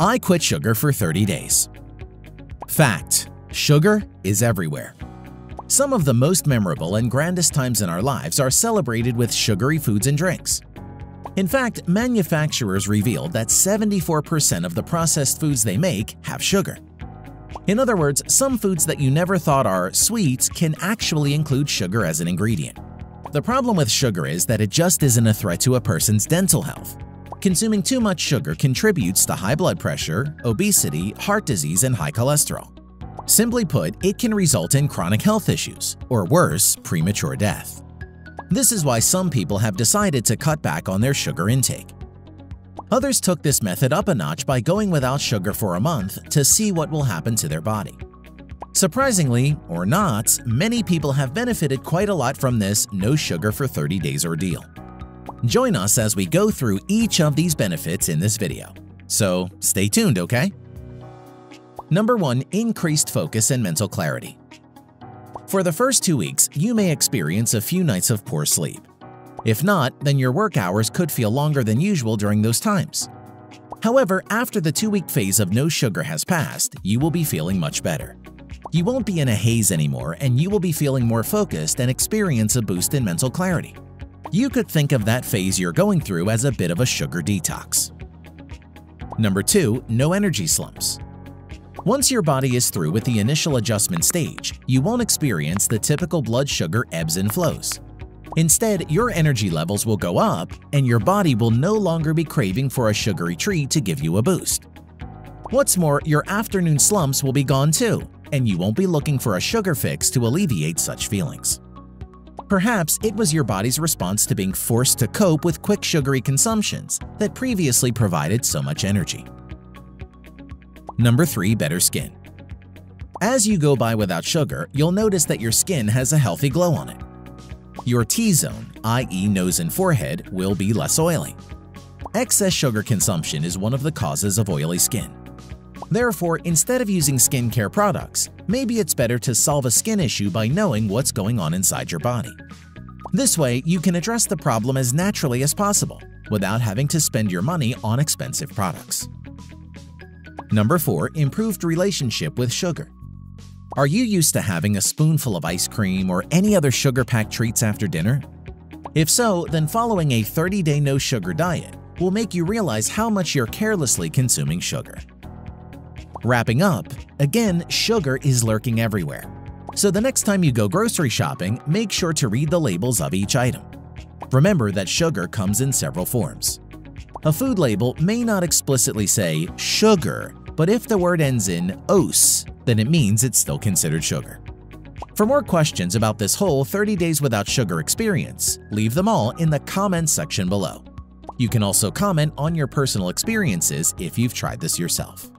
I quit sugar for 30 days. Fact: sugar is everywhere. Some of the most memorable and grandest times in our lives are celebrated with sugary foods and drinks. In fact, manufacturers revealed that 74% of the processed foods they make have sugar. In other words, some foods that you never thought are sweets can actually include sugar as an ingredient. The problem with sugar is that it just isn't a threat to a person's dental health. Consuming too much sugar contributes to high blood pressure, obesity, heart disease, and high cholesterol. Simply put, it can result in chronic health issues, or worse, premature death. This is why some people have decided to cut back on their sugar intake. Others took this method up a notch by going without sugar for a month to see what will happen to their body. Surprisingly, or not, many people have benefited quite a lot from this no sugar for 30 days ordeal. Join us as we go through each of these benefits in this video. So stay tuned, okay? Number 1. Increased focus and mental clarity. For the first 2 weeks, you may experience a few nights of poor sleep. If not, then your work hours could feel longer than usual during those times. However, after the 2-week phase of no sugar has passed, you will be feeling much better. You won't be in a haze anymore, and you will be feeling more focused and experience a boost in mental clarity. You could think of that phase you're going through as a bit of a sugar detox. Number 2. No energy slumps. Once your body is through with the initial adjustment stage, you won't experience the typical blood sugar ebbs and flows. Instead, your energy levels will go up, and your body will no longer be craving for a sugary treat to give you a boost. What's more, your afternoon slumps will be gone too, and you won't be looking for a sugar fix to alleviate such feelings. Perhaps it was your body's response to being forced to cope with quick sugary consumptions that previously provided so much energy. Number 3. Better skin. As you go by without sugar, you'll notice that your skin has a healthy glow on it. Your T-zone, i.e. nose and forehead, will be less oily. Excess sugar consumption is one of the causes of oily skin. Therefore, instead of using skincare products, maybe it's better to solve a skin issue by knowing what's going on inside your body. This way, you can address the problem as naturally as possible without having to spend your money on expensive products. Number 4. Improved relationship with sugar. Are you used to having a spoonful of ice cream or any other sugar-packed treats after dinner? If so, then following a 30-day no-sugar diet will make you realize how much you're carelessly consuming sugar. Wrapping up, again, sugar is lurking everywhere. So the next time you go grocery shopping, make sure to read the labels of each item. Remember that sugar comes in several forms. A food label may not explicitly say sugar, but if the word ends in "-ose", then it means it's still considered sugar. For more questions about this whole 30 days without sugar experience, leave them all in the comments section below. You can also comment on your personal experiences if you've tried this yourself.